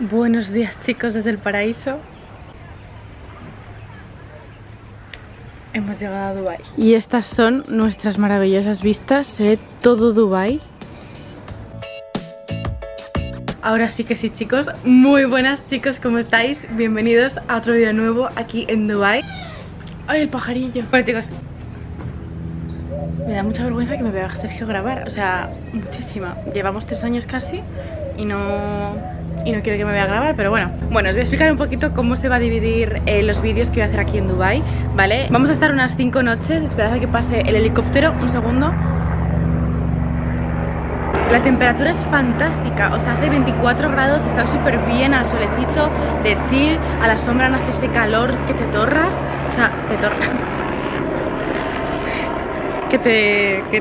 Buenos días, chicos, desde el paraíso. Hemos llegado a Dubai. Y estas son nuestras maravillosas vistas. Se ve todo Dubai. Ahora sí que sí, chicos. Muy buenas, chicos, ¿cómo estáis? Bienvenidos a otro video nuevo aquí en Dubai. ¡Ay, el pajarillo! Bueno, chicos, me da mucha vergüenza que me vea Sergio grabar. O sea, muchísima. Llevamos 3 años casi y no quiero que me vea grabar, pero bueno. Bueno, os voy a explicar un poquito cómo se va a dividir los vídeos que voy a hacer aquí en Dubai, ¿vale? Vamos a estar unas 5 noches, esperad a que pase el helicóptero. Un segundo. La temperatura es fantástica, o sea, hace 24 grados, está súper bien, al solecito, de chill, a la sombra no hace ese calor que te torras, o sea, te torras. Que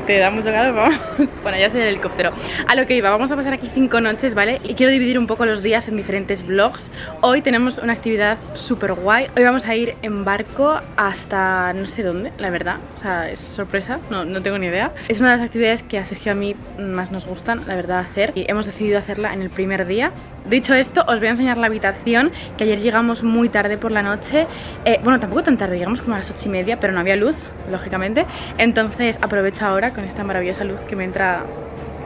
te da mucho calor, vamos. Bueno, ya sé el helicóptero. A lo que iba, vamos a pasar aquí 5 noches, ¿vale? Y quiero dividir un poco los días en diferentes vlogs. Hoy tenemos una actividad súper guay. Hoy vamos a ir en barco hasta no sé dónde, la verdad. O sea, es sorpresa, no tengo ni idea. Es una de las actividades que a Sergio y a mí más nos gustan, la verdad, hacer. Y hemos decidido hacerla en el primer día. Dicho esto, os voy a enseñar la habitación, que ayer llegamos muy tarde por la noche. Bueno, tampoco tan tarde, llegamos como a las 8:30, pero no había luz, lógicamente. Entonces aprovecho ahora con esta maravillosa luz que me entra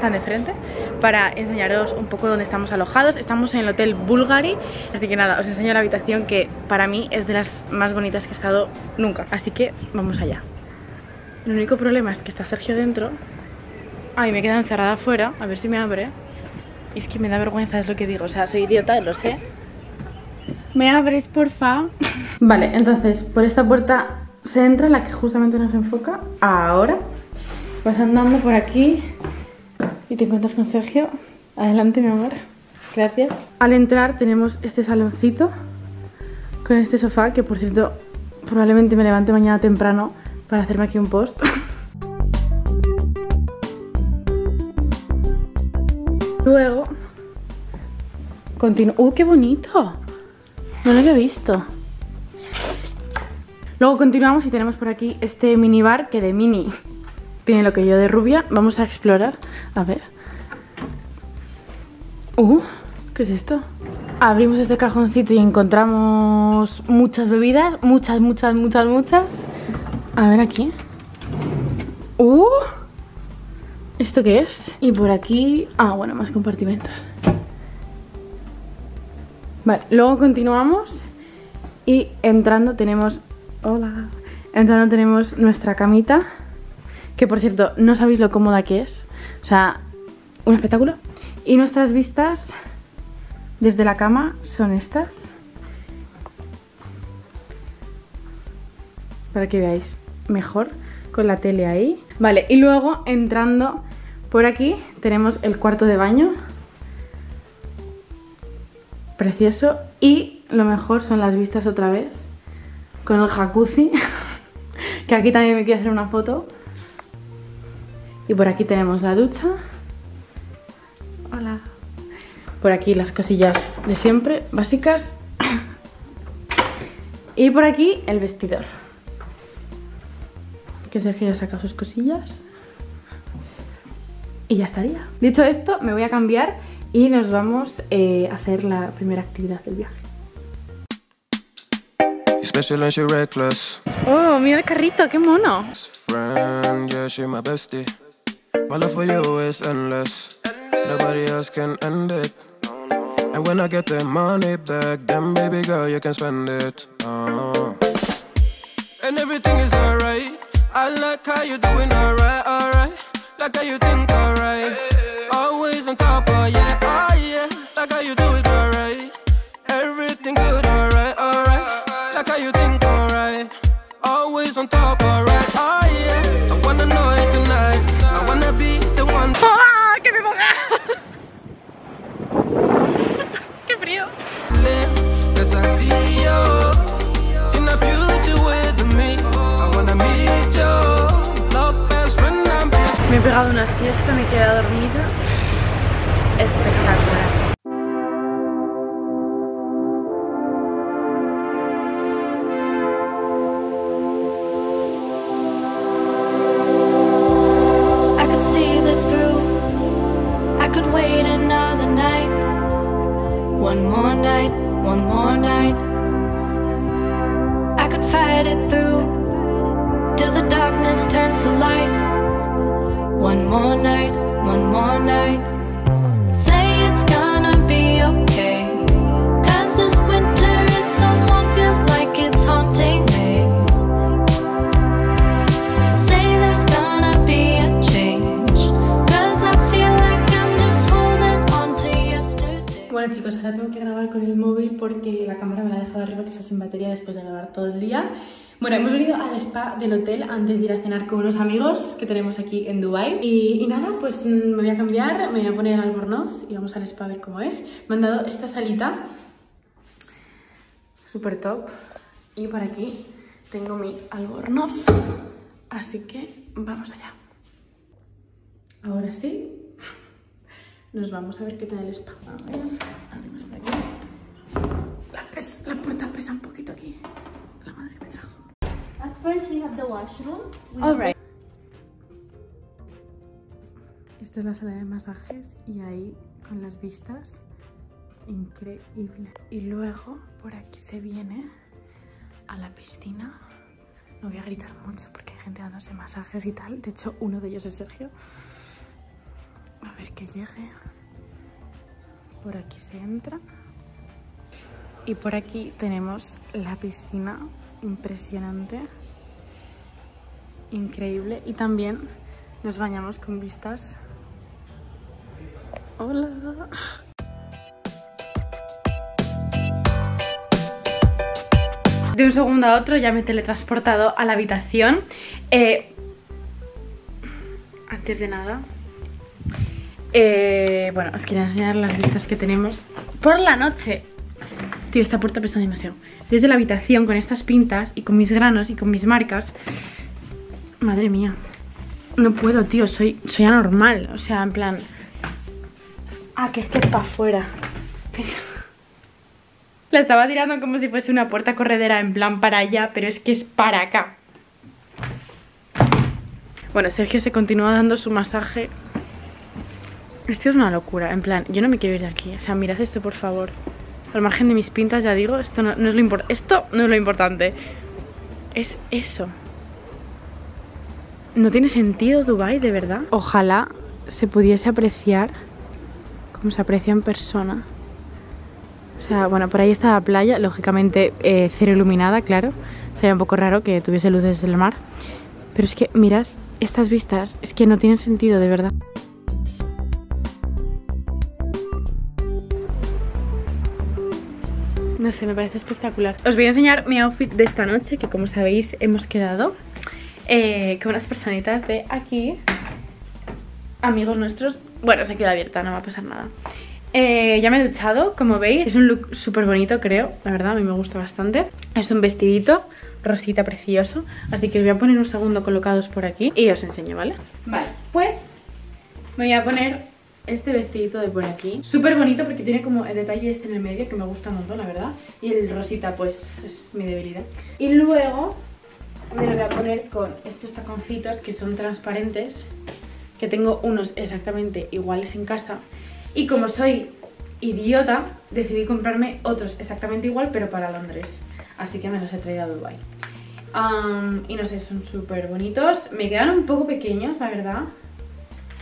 tan de frente para enseñaros un poco dónde estamos alojados. Estamos en el hotel Bulgari, así que nada, os enseño la habitación, que para mí es de las más bonitas que he estado nunca. Así que vamos allá. El único problema es que está Sergio dentro. Ay, me queda encerrada afuera, a ver si me abre. Y es que me da vergüenza, es lo que digo, o sea, soy idiota, lo sé. ¿Me abres, porfa? Vale, entonces, por esta puerta se entra, la que justamente nos enfoca. Ahora vas andando por aquí y te encuentras con Sergio. Adelante, mi amor. Gracias. Al entrar tenemos este saloncito con este sofá, que por cierto, probablemente me levante mañana temprano para hacerme aquí un post. Luego, continúa. ¡Qué bonito! No lo había visto. Luego continuamos y tenemos por aquí este minibar, que de mini tiene lo que yo de rubia. Vamos a explorar. A ver. ¿Qué es esto? Abrimos este cajoncito y encontramos muchas bebidas. Muchas. A ver aquí. ¿Esto qué es? Y por aquí... Ah, bueno, más compartimentos. Vale, luego continuamos y entrando tenemos... Hola. Entrando tenemos nuestra camita, que por cierto, no sabéis lo cómoda que es. O sea, un espectáculo. Y nuestras vistas desde la cama son estas. Para que veáis mejor con la tele ahí. Vale, y luego entrando... Por aquí tenemos el cuarto de baño, precioso, y lo mejor son las vistas otra vez, con el jacuzzi, que aquí también me quiero hacer una foto. Y por aquí tenemos la ducha. Hola. Por aquí las cosillas de siempre, básicas. Y por aquí el vestidor, que Sergio ya saca sus cosillas. Y ya estaría. Dicho esto, me voy a cambiar y nos vamos a hacer la primera actividad del viaje. ¡Oh, mira el carrito! ¡Qué mono! Like how you think, alright. Always on top, oh yeah, oh yeah. Like how you do it, alright. Everything good, alright, alright. Like how you think, alright. Always on top, alright, oh yeah. I wanna know it tonight. I wanna be the one. ¡Ah! ¡Que me moja! ¡Qué frío! Cause I see you in the future with me. I wanna meet you. Me he pegado una siesta, me he quedado dormida. Espectacular. I could see this through. I could wait another night. One one more night. I could fight it through till the darkness turns to light. One more night Say it's gonna be okay, 'cause this winter is so long, feels like it's haunting me. Say there's gonna be a change, 'cause I feel like I'm just holding on to yesterday. Bueno chicos, ahora tengo que grabar con el móvil porque la cámara me la ha dejado arriba que está sin batería después de grabar todo el día. Bueno, hemos venido al spa del hotel antes de ir a cenar con unos amigos que tenemos aquí en Dubai. Y nada, pues me voy a cambiar, me voy a poner el albornoz y vamos al spa a ver cómo es. Me han dado esta salita, súper top. Y por aquí tengo mi albornoz, así que vamos allá. Ahora sí, nos vamos a ver qué tal el spa. A ver, abrimos por aquí. La puerta pesa un poquito aquí. La madre que me trajo. At first we have the washroom. All right. Esta es la sala de masajes y ahí con las vistas, increíble. Y luego por aquí se viene a la piscina. No voy a gritar mucho porque hay gente dándose masajes y tal. De hecho, uno de ellos es Sergio. A ver que llegue. Por aquí se entra. Y por aquí tenemos la piscina, impresionante, increíble. Y también nos bañamos con vistas. ¡Hola! De un segundo a otro ya me he teletransportado a la habitación. Antes de nada, bueno, os quería enseñar las vistas que tenemos por la noche. Tío, esta puerta pesa demasiado. Desde la habitación, con estas pintas y con mis granos y con mis marcas. Madre mía. No puedo, tío, soy anormal. O sea, en plan... Ah, que es para afuera. La estaba tirando como si fuese una puerta corredera, en plan para allá, pero es que es para acá. Bueno, Sergio se continúa dando su masaje. Esto es una locura, en plan, yo no me quiero ir de aquí. O sea, mirad esto, por favor. Al margen de mis pintas, ya digo, esto no es lo importante. Esto no es lo importante. Es eso. No tiene sentido Dubai, de verdad. Ojalá se pudiese apreciar como se aprecia en persona. O sea, bueno, por ahí está la playa, lógicamente cero iluminada, claro. Sería un poco raro que tuviese luces del mar. Pero es que mirad estas vistas, es que no tienen sentido, de verdad. No sé, me parece espectacular. Os voy a enseñar mi outfit de esta noche, que como sabéis hemos quedado con unas personitas de aquí, amigos nuestros. Bueno, se queda abierta, no va a pasar nada. Ya me he duchado, como veis. Es un look súper bonito, creo. La verdad, a mí me gusta bastante. Es un vestidito rosita precioso. Así que os voy a poner un segundo colocados por aquí y os enseño, ¿vale? Vale, pues me voy a poner... este vestidito de por aquí, súper bonito porque tiene como el detalle este en el medio que me gusta un montón, la verdad. Y el rosita pues es mi debilidad. Y luego me lo voy a poner con estos taconcitos que son transparentes, que tengo unos exactamente iguales en casa. Y como soy idiota, decidí comprarme otros exactamente igual pero para Londres. Así que me los he traído a Dubai. Y no sé, son súper bonitos. Me quedan un poco pequeños, la verdad.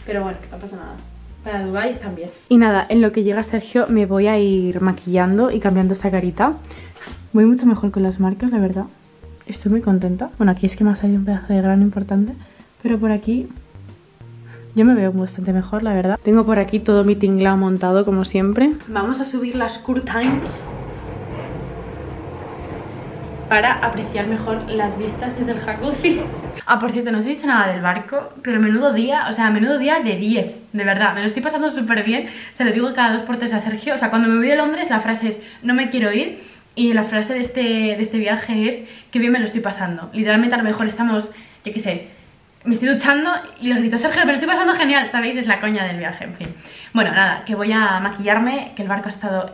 Pero bueno, no pasa nada. Para Dubái están bien. Y nada, en lo que llega Sergio me voy a ir maquillando y cambiando esta carita. Voy mucho mejor con las marcas, la verdad. Estoy muy contenta. Bueno, aquí es que me ha salido un pedazo de grano importante. Pero por aquí yo me veo bastante mejor, la verdad. Tengo por aquí todo mi tinglao montado, como siempre. Vamos a subir las curtains para apreciar mejor las vistas desde el jacuzzi. Ah, por cierto, no os he dicho nada del barco, pero menudo día, o sea, menudo día de 10, de verdad, me lo estoy pasando súper bien. Se lo digo cada 2 por 3 a Sergio, o sea, cuando me voy de Londres la frase es no me quiero ir y la frase de este viaje es que bien me lo estoy pasando. Literalmente a lo mejor estamos, yo qué sé, me estoy duchando y lo grito Sergio, me lo estoy pasando genial, ¿sabéis? Es la coña del viaje, en fin. Bueno, nada, que voy a maquillarme, que el barco ha estado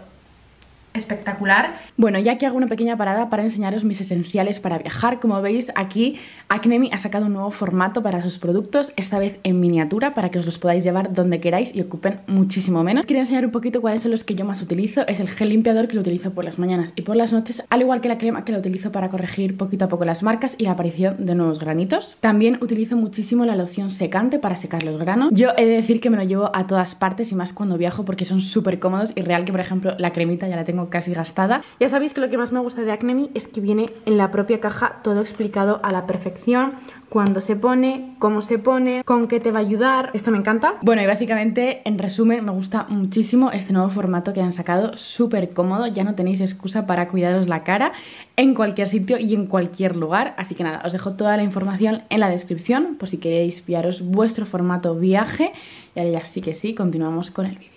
espectacular. Bueno, ya que hago una pequeña parada para enseñaros mis esenciales para viajar. Como veis aquí, Acnemi ha sacado un nuevo formato para sus productos, esta vez en miniatura, para que os los podáis llevar donde queráis y ocupen muchísimo menos. Os quería enseñar un poquito cuáles son los que yo más utilizo. Es el gel limpiador, que lo utilizo por las mañanas y por las noches, al igual que la crema, que la utilizo para corregir poquito a poco las marcas y la aparición de nuevos granitos. También utilizo muchísimo la loción secante para secar los granos. Yo he de decir que me lo llevo a todas partes y más cuando viajo, porque son súper cómodos y real que, por ejemplo, la cremita ya la tengo casi gastada. Ya sabéis que lo que más me gusta de Acnemi es que viene en la propia caja todo explicado a la perfección, cuándo se pone, cómo se pone, con qué te va a ayudar. Esto me encanta. Bueno, y básicamente, en resumen, me gusta muchísimo este nuevo formato que han sacado, súper cómodo, ya no tenéis excusa para cuidaros la cara en cualquier sitio y en cualquier lugar. Así que nada, os dejo toda la información en la descripción por si queréis pillaros vuestro formato viaje. Y ahora ya sí que sí, continuamos con el vídeo.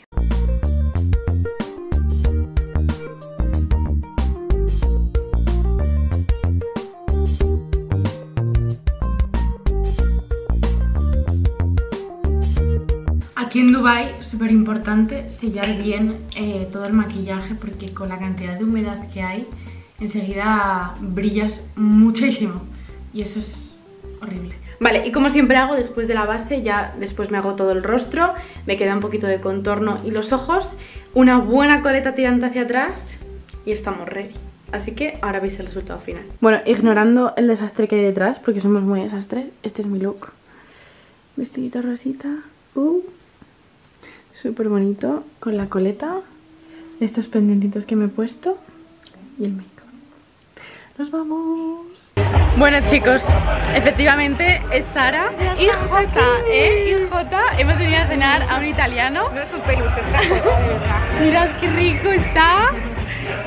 Aquí en Dubai, súper importante sellar bien todo el maquillaje, porque con la cantidad de humedad que hay enseguida brillas muchísimo y eso es horrible. Vale, y como siempre hago, después de la base, ya después me hago todo el rostro, me queda un poquito de contorno y los ojos, una buena coleta tirante hacia atrás y estamos ready. Así que ahora veis el resultado final. Bueno, ignorando el desastre que hay detrás, porque somos muy desastres, este es mi look. Vestidito rosita, súper bonito, con la coleta, estos pendientitos que me he puesto y el make-up. ¡Nos vamos! Bueno, chicos, efectivamente es Sara y Jota, hemos venido a cenar a un italiano. No es un peluche, está Jota, de verdad. Mirad qué rico está.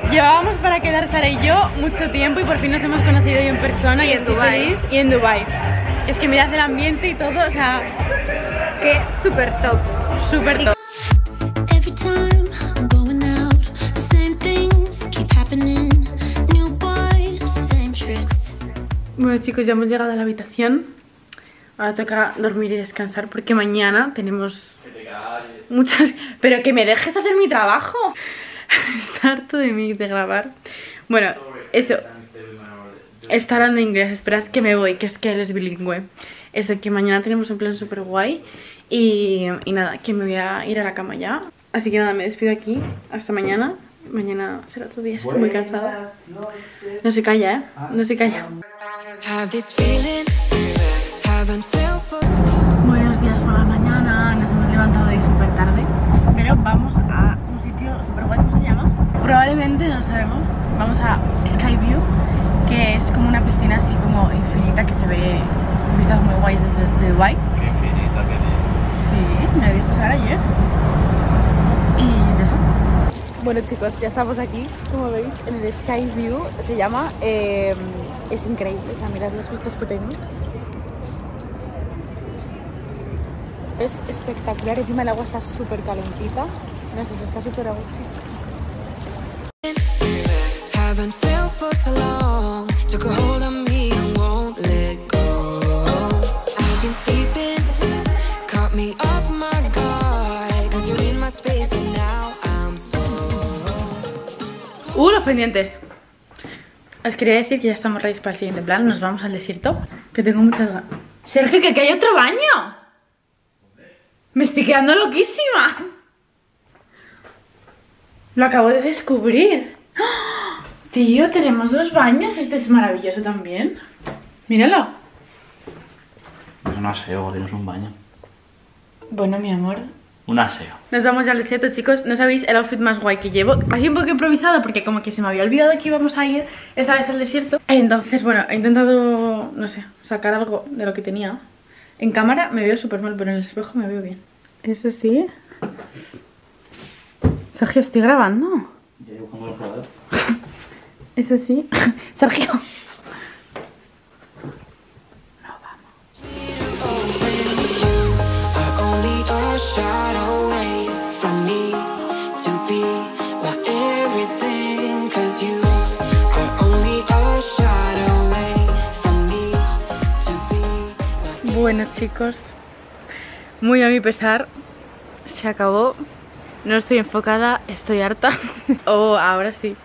Llevábamos para quedar Sara y yo mucho tiempo y por fin nos hemos conocido yo en persona. Y en Dubai. Y en Dubai. Es que mirad el ambiente y todo, o sea, que súper top. Súper top. Bueno, chicos, ya hemos llegado a la habitación. Ahora toca dormir y descansar porque mañana tenemos muchas... Pero que me dejes hacer mi trabajo. Está harto de mí de grabar. Bueno, eso. Está hablando inglés, esperad que me voy, que es que él es bilingüe. Eso, que mañana tenemos un plan súper guay. Y nada, que me voy a ir a la cama ya. Así que nada, me despido aquí. Hasta mañana. Mañana será otro día, estoy muy cansada. No se calla, ¿eh? No se calla. Buenos días por la mañana, nos hemos levantado hoy súper tarde, pero vamos a un sitio súper guay, ¿cómo se llama? Probablemente, no lo sabemos, vamos a Skyview, que es como una piscina así como infinita, que se ve vistas muy guays desde Dubai. ¿Qué infinita que dices? Sí, me lo dijo Sara ayer. Bueno, chicos, ya estamos aquí, como veis, en el Skyview, se llama, es increíble, o sea, mirad las vistas que tengo. Es espectacular, encima el agua está súper calentita, no sé, está súper a gusto. Los pendientes. Os quería decir que ya estamos ready para el siguiente plan. Nos vamos al desierto, que tengo muchas ganas. Sergio, que aquí hay otro baño. Me estoy quedando loquísima. Lo acabo de descubrir. ¡Oh! Tío, tenemos dos baños. Este es maravilloso también. Míralo. Es un aseo, no es un baño. Bueno, mi amor, un aseo. Nos vamos ya al desierto, chicos. No sabéis el outfit más guay que llevo. Así un poco improvisado porque como que se me había olvidado que íbamos a ir esta vez al desierto. Entonces, bueno, he intentado, no sé, sacar algo de lo que tenía. En cámara me veo súper mal, pero en el espejo me veo bien. Eso sí. Sergio, estoy grabando. Ya llevo como los rodados. Eso sí. Sergio. Bueno, chicos, muy a mi pesar, se acabó No estoy enfocada, estoy harta. Oh, ahora sí.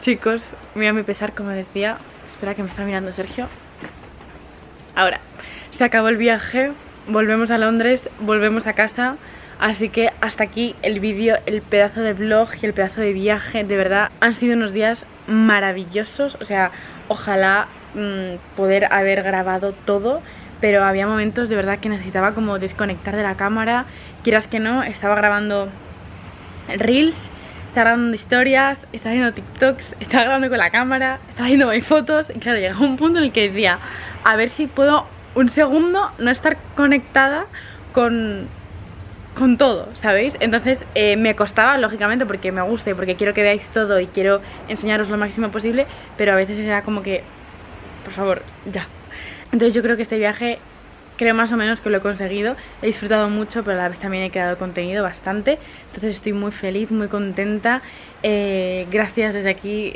Chicos, mira mi pesar, como decía. Espera, que me está mirando Sergio. Ahora, se acabó el viaje, volvemos a Londres, volvemos a casa. Así que hasta aquí el vídeo, el pedazo de vlog y el pedazo de viaje. De verdad, han sido unos días maravillosos. O sea, ojalá poder haber grabado todo, pero había momentos de verdad que necesitaba como desconectar de la cámara. Quieras que no, estaba grabando reels, estaba grabando historias, estaba haciendo TikToks, estaba grabando con la cámara, estaba haciendo mis fotos. Y claro, llegaba un punto en el que decía, a ver si puedo un segundo no estar conectada con todo, ¿sabéis? Entonces me costaba, lógicamente, porque me gusta y porque quiero que veáis todo y quiero enseñaros lo máximo posible, pero a veces era como que, por favor, ya. Entonces yo creo que este viaje, creo más o menos que lo he conseguido. He disfrutado mucho, pero a la vez también he creado contenido bastante. Entonces estoy muy feliz, muy contenta. Gracias desde aquí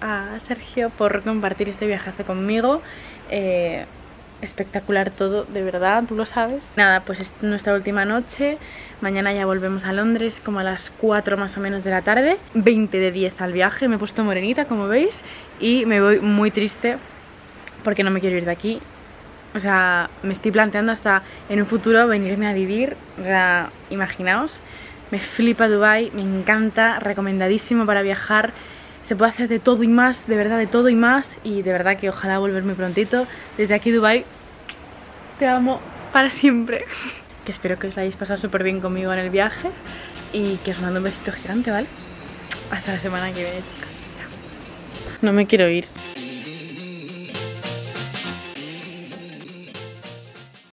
a Sergio por compartir este viajazo conmigo. Espectacular todo, de verdad, tú lo sabes. Nada, pues es nuestra última noche. Mañana ya volvemos a Londres, como a las 4 más o menos de la tarde. 20 de 10 al viaje, me he puesto morenita, como veis. Y me voy muy triste porque no me quiero ir de aquí. O sea, me estoy planteando hasta en un futuro venirme a vivir. O sea, imaginaos. Me flipa Dubai, me encanta, recomendadísimo para viajar. Se puede hacer de todo y más, de verdad, de todo y más. Y de verdad que ojalá volver muy prontito. Desde aquí, Dubai, te amo para siempre. Que espero que os la hayáis pasado súper bien conmigo en el viaje. Y que os mando un besito gigante, ¿vale? Hasta la semana que viene, chicos. Chao. No me quiero ir.